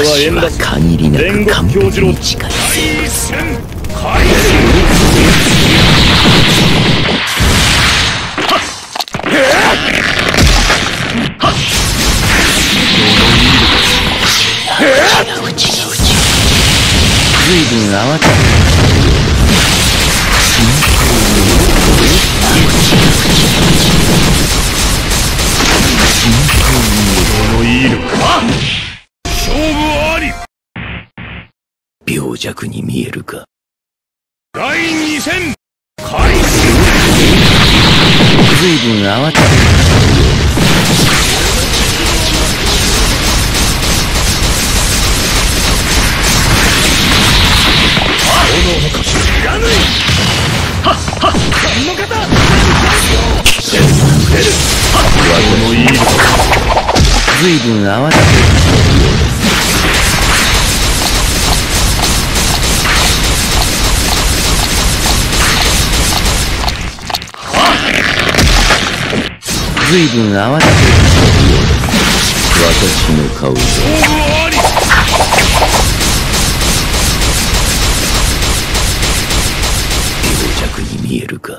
私は限りなく完璧に近い。随分慌てた。病弱に見えるか。第2戦開始。随分慌てた。炎のか知らぬい。はっはっこの方戦争出る。はっ我のいいのか。随分慌てた。随分慌てて私の顔が病弱に見えるか。